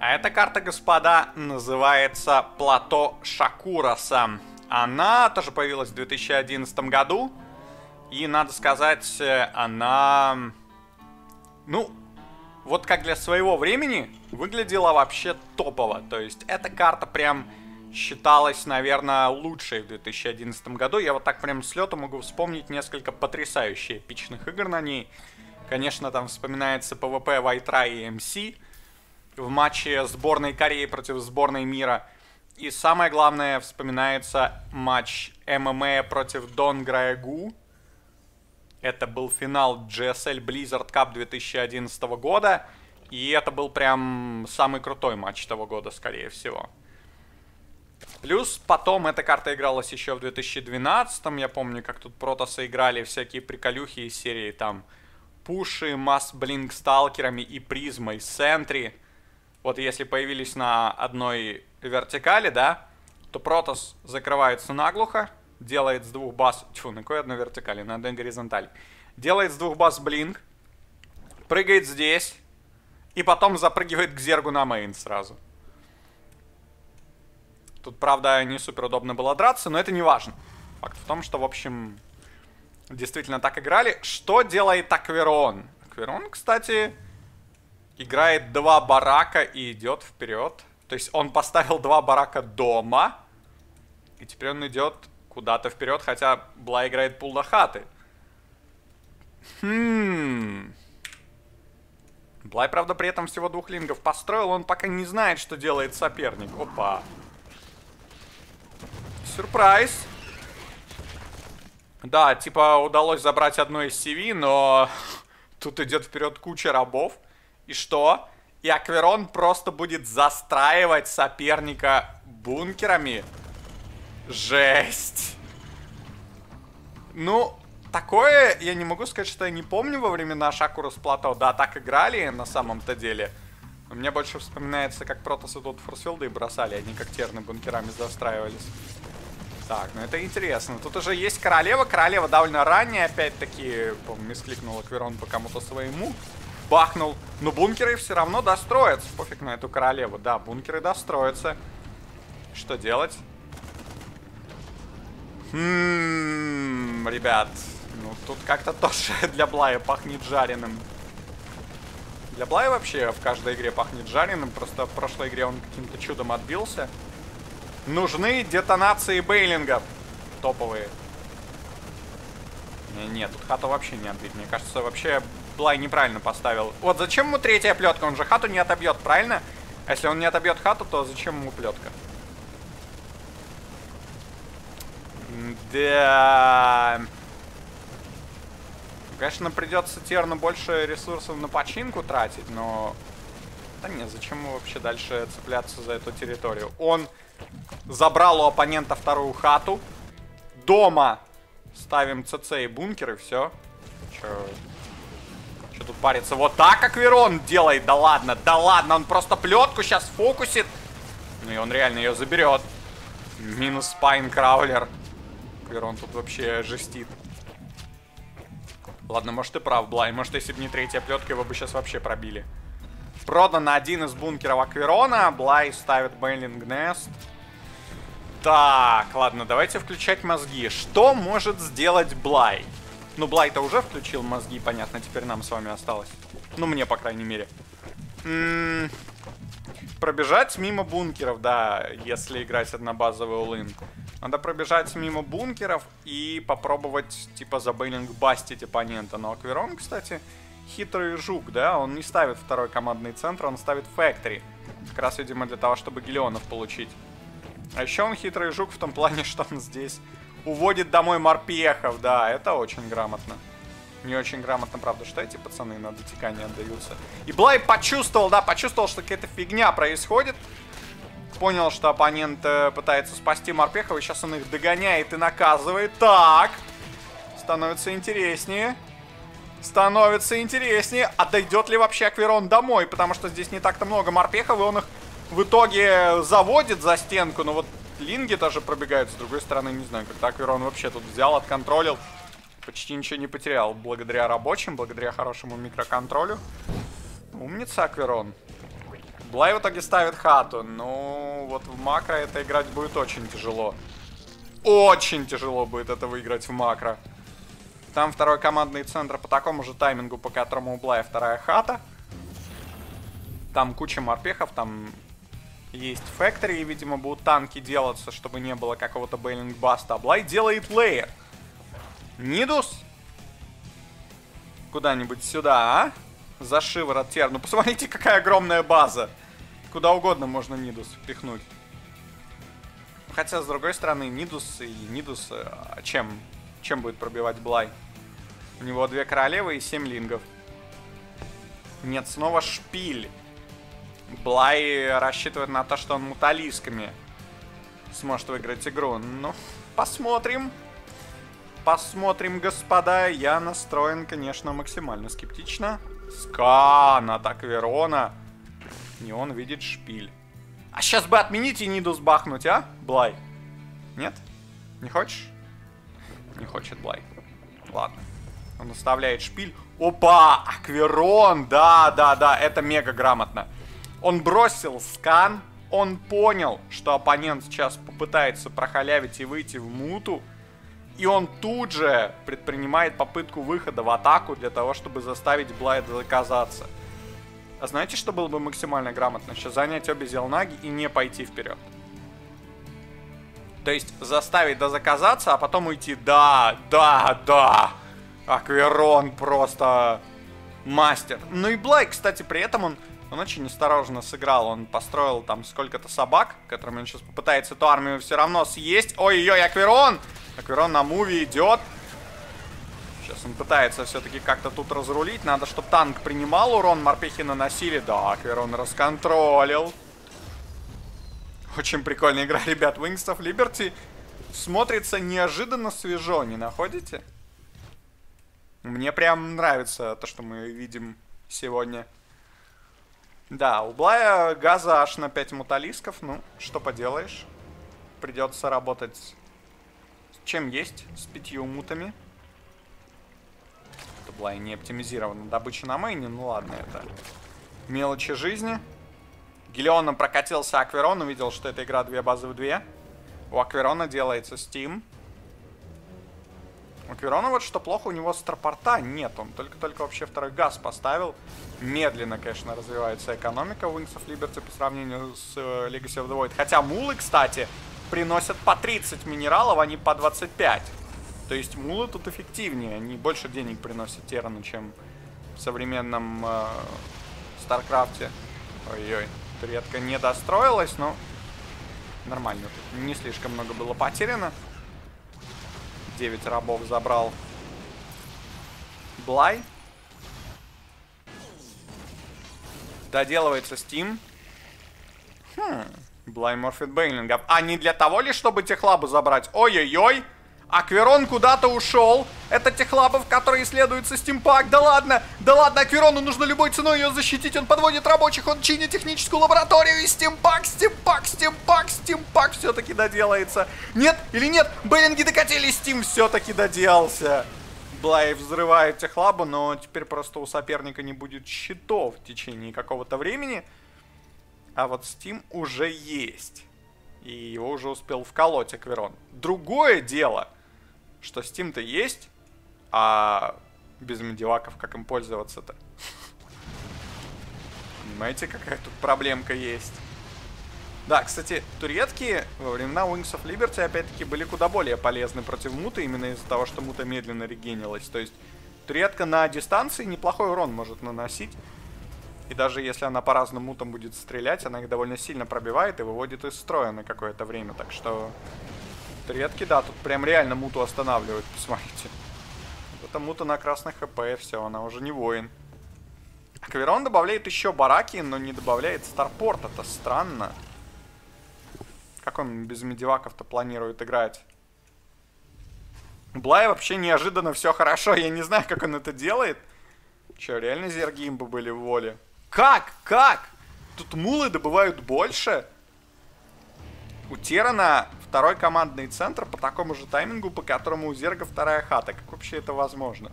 А эта карта, господа, называется Плато Шакураса. Она тоже появилась в 2011 году. И, надо сказать, она... Ну, вот как для своего времени выглядела вообще топово. То есть эта карта прям считалась, наверное, лучшей в 2011 году. Я вот так прям с лета могу вспомнить несколько потрясающих эпичных игр на ней. Конечно, там вспоминается PvP White Rai и MC в матче сборной Кореи против сборной мира. И самое главное, вспоминается матч ММА против Дон Грайагу. Это был финал GSL Blizzard Cup 2011 года. И это был прям самый крутой матч того года, скорее всего. Плюс потом эта карта игралась еще в 2012. Я помню, как тут Протосы играли всякие приколюхи из серии там пуши, масс-блинк сталкерами и призмой сентри. Вот если появились на одной вертикали, да, то Протос закрывается наглухо, делает с 2 баз... Тьфу, на какой одной вертикали? На одной горизонтали. Делает с 2 баз блинк, прыгает здесь, и потом запрыгивает к зергу на мейн сразу. Тут, правда, не супер удобно было драться, но это не важно. Факт в том, что, в общем, действительно так играли. Что делает Акверон? Акверон, кстати, играет два барака и идет вперед. То есть он поставил два барака дома. И теперь он идет куда-то вперед, хотя Блай играет пул на хаты. Блай, правда, при этом всего двух лингов построил. Он пока не знает, что делает соперник. Опа. Сюрприз. Да, типа удалось забрать одну из CV, но тут идет вперед куча рабов. И что? И Акверон просто будет застраивать соперника бункерами. Жесть. Ну, такое я не могу сказать, что я не помню во времена Шакурас Плато. Да, так играли на самом-то деле. Но мне больше вспоминается, как протосы тут форсфилды бросали, они как терны бункерами застраивались. Так, ну это интересно. Тут уже есть королева. Королева довольно ранняя. Опять-таки, по-моему, скликнул Акверон по кому-то своему. Бахнул. Но бункеры все равно достроятся. Пофиг на эту королеву. Да, бункеры достроятся. Что делать? Ребят. Ну, тут как-то тоже для Блая пахнет жареным. Для Блая вообще в каждой игре пахнет жареным. Просто в прошлой игре он каким-то чудом отбился. Нужны детонации бейлингов. Топовые. Нет, тут хату вообще не отбить. Мне кажется, вообще Блай неправильно поставил. Вот зачем ему третья плетка? Он же хату не отобьет, правильно? А если он не отобьет хату, то зачем ему плетка? Да. Конечно, придется Терну больше ресурсов на починку тратить, но... Да нет, зачем ему вообще дальше цепляться за эту территорию? Он... Забрал у оппонента вторую хату. Дома ставим ЦЦ и бункеры, все. Че тут париться? Вот так Акверон делает. Да ладно, он просто плетку сейчас фокусит. Ну и он реально ее заберет. Минус спайн краулер. Акверон тут вообще жестит. Ладно, может, ты прав, Блай. Может, если бы не третья плетка, его бы сейчас вообще пробили. Продан один из бункеров Акверона. Блай ставит Бейлинг Нест. Так, ладно, давайте включать мозги. Что может сделать Блай? Ну, Блай-то уже включил мозги, понятно. Теперь нам с вами осталось. Ну, мне, по крайней мере. Пробежать мимо бункеров, да, если играть однобазовый улын. Надо пробежать мимо бункеров и попробовать, типа, за Бейлинг бастить оппонента. Но Акверон, кстати... Хитрый жук, да, он не ставит второй командный центр, он ставит Factory. Как раз, видимо, для того, чтобы Гиллионов получить. А еще он хитрый жук в том плане, что он здесь уводит домой морпехов, да, это очень грамотно. Не очень грамотно, правда, что эти пацаны на дотекание отдаются. И Блай почувствовал, да, почувствовал, что какая-то фигня происходит. Понял, что оппонент пытается спасти морпехов, и сейчас он их догоняет и наказывает. Так, становится интереснее. Становится интереснее, отойдет ли вообще Акверон домой, потому что здесь не так-то много морпехов, и он их в итоге заводит за стенку. Но вот линги даже пробегают с другой стороны, не знаю, как-то Акверон вообще тут взял, отконтролил, почти ничего не потерял, благодаря рабочим, благодаря хорошему микроконтролю. Умница Акверон. Блай в итоге ставит хату, ну вот в макро это играть будет очень тяжело. Очень тяжело будет это выиграть в макро. Там второй командный центр по такому же таймингу, по которому у Блая вторая хата. Там куча морпехов, там есть фэктори, и, видимо, будут танки делаться, чтобы не было какого-то бейлинг-баста. А Блай делает лейер. Нидус? Куда-нибудь сюда, а? За шиворот Тер. Ну, посмотрите, какая огромная база. Куда угодно можно Нидус впихнуть. Хотя, с другой стороны, Нидус и Нидус... Чем будет пробивать Блай? У него две королевы и 7 лингов. Нет, снова шпиль. Блай рассчитывает на то, что он муталисками сможет выиграть игру. Ну, посмотрим. Посмотрим, господа. Я настроен, конечно, максимально скептично. Скан от Акверона. И он видит шпиль. А сейчас бы отменить и Нидус бахнуть, а, Блай? Нет? Не хочешь? Не хочет Блай. Ладно. Он оставляет шпиль. Опа! Акверон! Да, это мега грамотно. Он бросил скан, он понял, что оппонент сейчас попытается прохалявить и выйти в муту, и он тут же предпринимает попытку выхода в атаку для того, чтобы заставить Блайда заказаться. А знаете, что было бы максимально грамотно? Сейчас занять обе зелнаги и не пойти вперед. То есть заставить дозаказаться, а потом уйти. Да. Акверон просто мастер. Ну и Блай, кстати, при этом он очень осторожно сыграл. Он построил там сколько-то собак, которым он сейчас попытается эту армию все равно съесть. Ой-ой-ой, Акверон! Акверон на муви идет. Сейчас он пытается все-таки как-то тут разрулить. Надо, чтобы танк принимал урон, морпехи наносили. Да, Акверон расконтролил. Очень прикольная игра, ребят. Wings of Liberty смотрится неожиданно свежо, не находите? Мне прям нравится то, что мы видим сегодня. Да, у Блая газа аж на 5 муталисков. Ну, что поделаешь. Придется работать с чем есть, с 5 мутами. Это Блай не оптимизирована добыча на мейне. Ну ладно, это мелочи жизни. Гелионом прокатился Акверон, увидел, что эта игра 2 базы в 2. У Акверона делается Steam. У Акверона вот что плохо, у него старпорта нет. Он только вообще второй газ поставил. Медленно, конечно, развивается экономика Wings of Liberty по сравнению с Legacy of the Void. Хотя мулы, кстати, приносят по 30 минералов, а не по 25. То есть мулы тут эффективнее. Они больше денег приносят Террану, чем в современном Старкрафте. Ой-ой. Редко не достроилась, но нормально. Тут не слишком много было потеряно. 9 рабов забрал Блай. Доделывается Steam. Блай морфит бейлингов. А не для того ли, чтобы техлабу забрать? Ой-ой-ой. Акверон куда-то ушел. Это техлабов, которые исследуются стимпак. Да ладно, Акверону нужно любой ценой ее защитить. Он подводит рабочих, он чинит техническую лабораторию. И стимпак все-таки доделается. Нет или нет? Бейлинги докатились, стим все-таки доделался. Блай взрывает техлабу, но теперь просто у соперника не будет щитов в течение какого-то времени. А вот стим уже есть. И его уже успел вколоть Акверон. Другое дело, что Steam-то есть, а без медиваков как им пользоваться-то? Понимаете, какая тут проблемка есть? Да, кстати, турецкие во времена Wings of Liberty, опять-таки, были куда более полезны против муты, именно из-за того, что мута медленно регенилась. То есть туретка на дистанции неплохой урон может наносить. И даже если она по разным мутам будет стрелять, она их довольно сильно пробивает и выводит из строя на какое-то время. Так что туретки, да, тут прям реально муту останавливают, посмотрите. Это мута на красных хп, все, она уже не воин. Акверон добавляет еще бараки, но не добавляет старпорт, это странно. Как он без медиваков-то планирует играть? Блай вообще неожиданно все хорошо, я не знаю, как он это делает. Че, реально зерги имбы были в воле? Как? Тут мулы добывают больше? У Террана второй командный центр по такому же таймингу, по которому у Зерга вторая хата. Как вообще это возможно?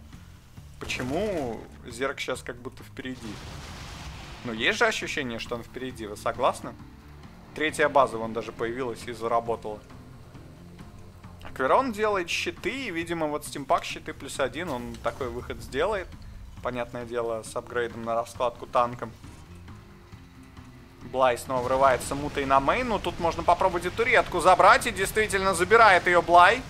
Почему Зерг сейчас как будто впереди? Ну, есть же ощущение, что он впереди, вы согласны? Третья база вон даже появилась и заработала. Акверон делает щиты, и, видимо, вот стимпак щиты +1, он такой выход сделает. Понятное дело, с апгрейдом на раскладку танком. Блай снова врывается мутой на мейн. Но тут можно попробовать и туретку забрать. И действительно забирает ее Блай.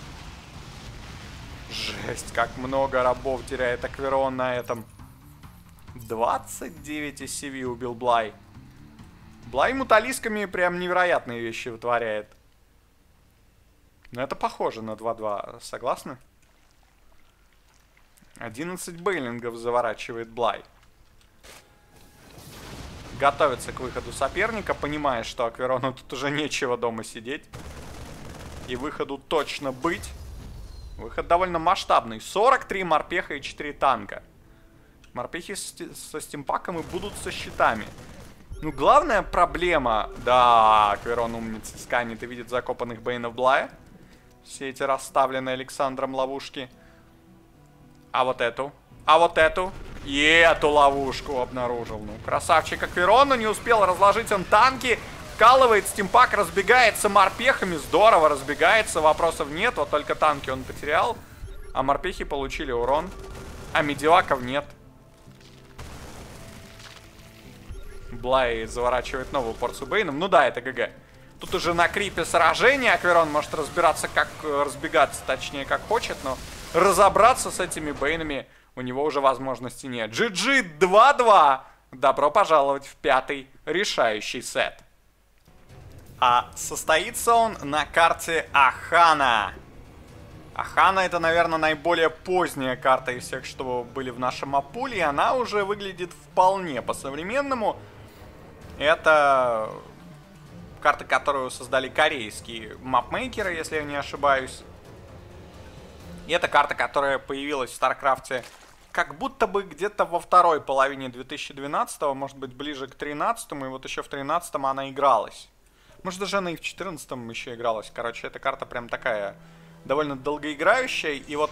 Жесть, как много рабов теряет Акверон на этом. 29 SCV убил Блай. Блай муталисками прям невероятные вещи вытворяет. Но это похоже на 2-2, согласны? 11 бейлингов заворачивает Блай. Готовится к выходу соперника, понимая, что Акверону тут уже нечего дома сидеть. И выходу точно быть. Выход довольно масштабный. 43 морпеха и 4 танка. Морпехи со стимпаком и будут со щитами. Ну, главная проблема... Да, Акверон умница сканит и видит закопанных бейнов Блая. Все эти расставленные Александром ловушки... А вот эту. И эту ловушку обнаружил. Ну, красавчик Акверону. Не успел разложить он танки. вкалывает, стимпак разбегается морпехами, здорово разбегается, вопросов нет, вот только танки он потерял, а морпехи получили урон, а медиваков нет. Блай заворачивает новую порцию бейном, ну да, это ГГ. Тут уже на крипе сражение, Акверон может разбираться, как разбегаться, точнее, как хочет, но разобраться с этими бейнами у него уже возможности нет. GG 2-2! Добро пожаловать в пятый решающий сет. А состоится он на карте Ахана. Ахана — это, наверное, наиболее поздняя карта из всех, что были в нашем апуле, и она уже выглядит вполне по-современному. Это карта, которую создали корейские мапмейкеры, если я не ошибаюсь. И это карта, которая появилась в Старкрафте как будто бы где-то во второй половине 2012-го, может быть, ближе к 13-му, и вот еще в 13-м она игралась. Может, даже она и в 14-м еще игралась. Короче, эта карта прям такая довольно долгоиграющая, и вот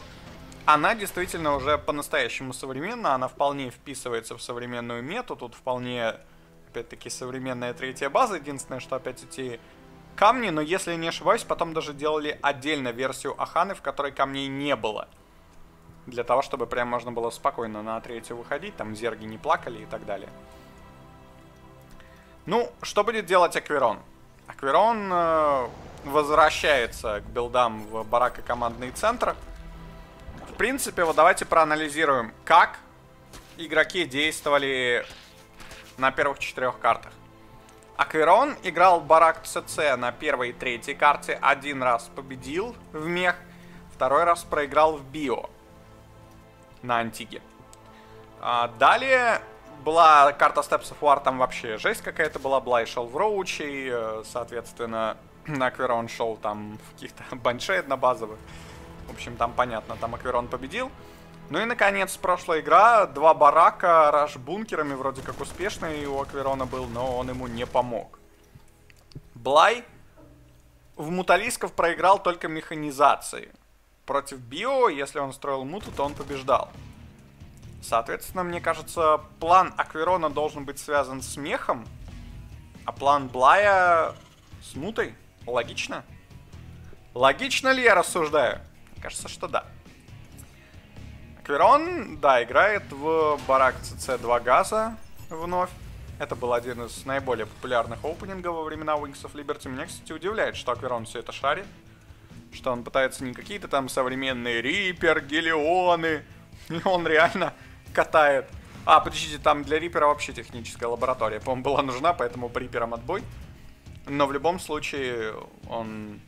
она действительно уже по-настоящему современна, она вполне вписывается в современную мету, тут вполне, опять-таки, современная третья база, единственное, что опять эти камни, но если не ошибаюсь, потом даже делали отдельно версию Аханы, в которой камней не было. Для того, чтобы прям можно было спокойно на третью выходить, там зерги не плакали и так далее. Ну, что будет делать Акверон? Акверон возвращается к билдам в барако-командный центр. В принципе, вот давайте проанализируем, как игроки действовали на первых 4 картах. Акверон играл барак ЦЦ на первой и третьей карте. Один раз победил в мех, второй раз проиграл в био на Антиге. А далее была карта Steps of War, там вообще жесть какая-то была. Блай шел в роучей, соответственно, Акверон шел там в каких-то баншей однобазовых. В общем, там понятно, там Акверон победил. Ну и, наконец, прошлая игра. 2 барака, раш бункерами вроде как успешный у Акверона был, но он ему не помог. Блай в муталисков проиграл только механизации. Против био, если он строил муту, то он побеждал. Соответственно, мне кажется, план Акверона должен быть связан с мехом, а план Блая с мутой. Логично? Логично ли я рассуждаю? Мне кажется, что да. Акверон, да, играет в барак ЦЦ-2 газа вновь. Это был один из наиболее популярных опенингов во времена Wings of Liberty. Меня, кстати, удивляет, что Акверон все это шарит. Что он пытается не какие-то там современные Рипер, Гелионы. Он реально катает. А, подождите, там для Рипера вообще техническая лаборатория, по-моему, была нужна, поэтому по Риперам отбой. Но в любом случае он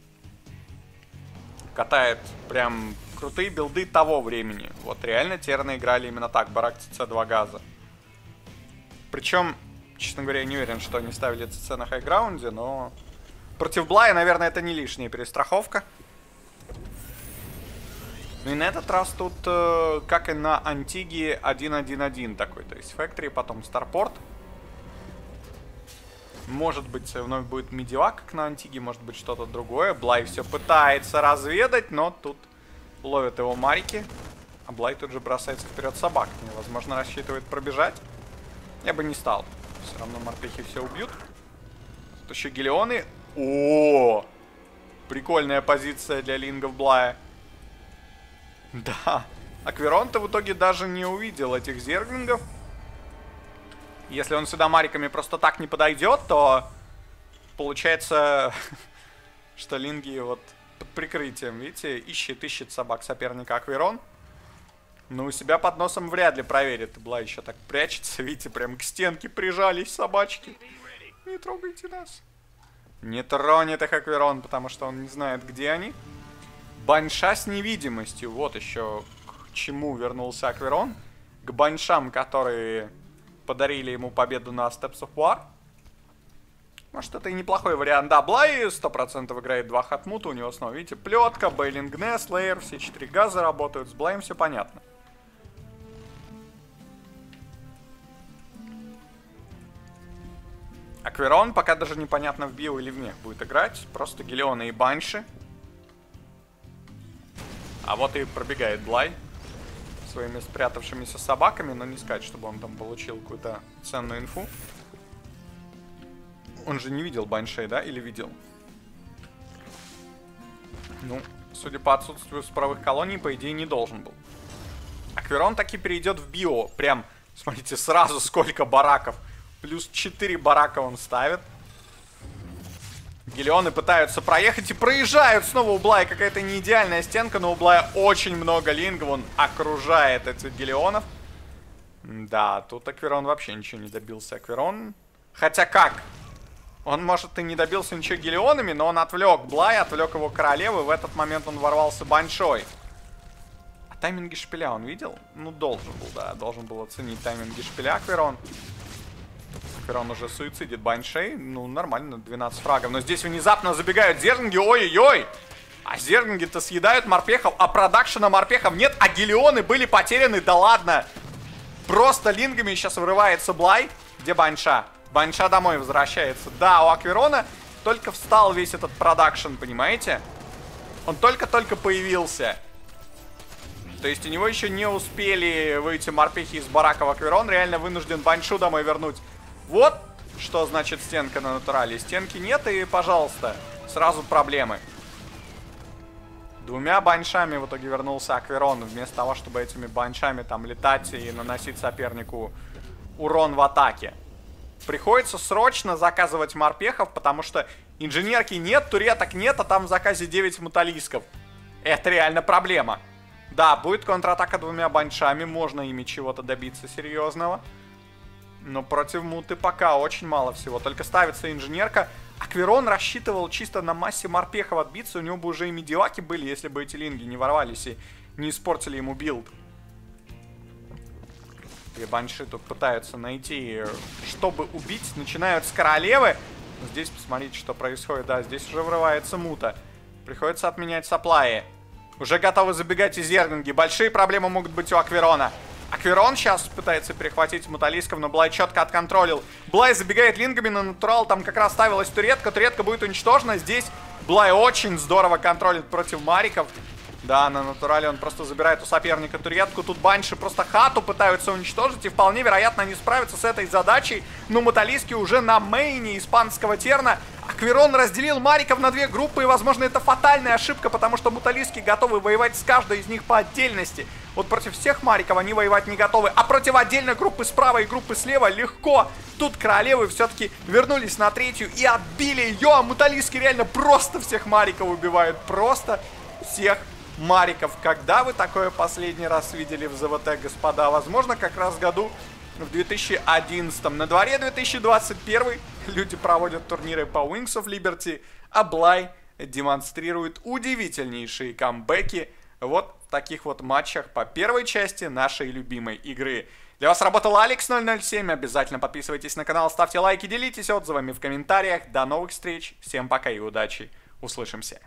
катает прям крутые билды того времени. Вот реально Терраны играли именно так, барак ЦЦ-2 газа. Причем, честно говоря, я не уверен, что они ставили ЦЦ на хайграунде, но против Блая, наверное, это не лишняя перестраховка. Ну и на этот раз тут, как и на Антиге, 1-1-1 такой. То есть Factory, потом Старпорт. Может быть, вновь будет медивак, как на Антиге, может быть, что-то другое. Блай все пытается разведать, но тут ловят его марики. А Блай тут же бросается вперед собак. Невозможно рассчитывает пробежать. Я бы не стал. Все равно морпехи все убьют. Тут еще Гелионы. О, прикольная позиция для лингов Блая. Да, Акверон-то в итоге даже не увидел этих зерглингов. Если он сюда мариками просто так не подойдет, то получается, что линги вот под прикрытием, видите, ищет собак соперника Акверон. Но у себя под носом вряд ли проверит. Блай еще так прячется, видите, прям к стенке прижались собачки. Не трогайте нас. Не тронет их Акверон, потому что он не знает, где они. Банша с невидимостью. Вот еще к чему вернулся Акверон. К баншам, которые подарили ему победу на Steps of War. Может, это и неплохой вариант. Да, Блай 100% играет 2 хатмута. У него снова, видите, плетка, Бейлинг Несс, Лейер. Все 4 газа работают. С Блаем все понятно. Акверон пока даже непонятно, в био или в мех будет играть. Просто Гелионы и банши. А вот и пробегает Блай своими спрятавшимися собаками. Но не сказать, чтобы он там получил какую-то ценную инфу. Он же не видел Баншей, да? Или видел? Ну, судя по отсутствию справых колоний, по идее, не должен был. Акверон таки перейдет в био. Прям, смотрите, сразу сколько бараков. Плюс 4 барака он ставит. Гелионы пытаются проехать и проезжают снова у Блая. Какая-то не идеальная стенка, но у Блая очень много лингов. Он окружает этих гелионов. Да, тут Акверон вообще ничего не добился. Акверон... Хотя как? Он, может, и не добился ничего гелионами, но он отвлек Блая, отвлек его королевы. В этот момент он ворвался Баншой. А тайминги шпиля он видел? Ну, должен был, да. Должен был оценить тайминги шпиля Акверон. Акверон уже суицидит Баншей. Ну, нормально, 12 фрагов. Но здесь внезапно забегают зергинги. Ой-ой-ой! А зергинги-то съедают морпехов, а продакшена морпехов нет, а гелионы были потеряны. Да ладно! Просто лингами сейчас врывается Блай. Где Банша? Банша домой возвращается. Да, у Акверона только встал весь этот продакшн, понимаете? Он только-только появился. То есть у него еще не успели выйти морпехи из бараков. Акверон реально вынужден Баншу домой вернуть. Вот что значит стенка на натурале. Стенки нет и, пожалуйста, сразу проблемы. Двумя баншами в итоге вернулся Акверон, вместо того, чтобы этими баншами там летать и наносить сопернику урон в атаке. Приходится срочно заказывать морпехов, потому что инженерки нет, туреток нет, а там в заказе 9 муталисков. Это реально проблема. Да, будет контратака двумя баншами, можно ими чего-то добиться серьезного. Но против муты пока очень мало всего. Только ставится инженерка. Акверон рассчитывал чисто на массе морпехов отбиться. У него бы уже и медиваки были, если бы эти линги не ворвались и не испортили ему билд. И банши тут пытаются найти, чтобы убить. Начинают с королевы. Здесь посмотрите, что происходит. Да, здесь уже врывается мута. Приходится отменять саплаи. Уже готовы забегать и зергинги. Большие проблемы могут быть у Акверона. Акверон сейчас пытается перехватить муталисков, но Блай четко отконтролил. Блай забегает лингами на натурал, там как раз ставилась туретка. Туретка будет уничтожена. Здесь Блай очень здорово контролит против мариков. Да, на натурале он просто забирает у соперника туретку. Тут банши просто хату пытаются уничтожить, и вполне вероятно они справятся с этой задачей. Но муталиски уже на мейне испанского терна. Акверон разделил мариков на две группы, и, возможно, это фатальная ошибка, потому что муталиски готовы воевать с каждой из них по отдельности. Вот против всех мариков они воевать не готовы, а против отдельной группы справа и группы слева легко. Тут королевы все-таки вернулись на третью и отбили ее, а муталиски реально просто всех мариков убивают. Просто всех мариков. Когда вы такое последний раз видели в ЗВТ, господа? Возможно, как раз году в 2011. На дворе 2021 люди проводят турниры по Wings of Liberty, а Блай демонстрирует удивительнейшие камбэки. Вот в таких вот матчах по первой части нашей любимой игры. Для вас работал Alex007. Обязательно подписывайтесь на канал, ставьте лайки, делитесь отзывами в комментариях. До новых встреч. Всем пока и удачи. Услышимся.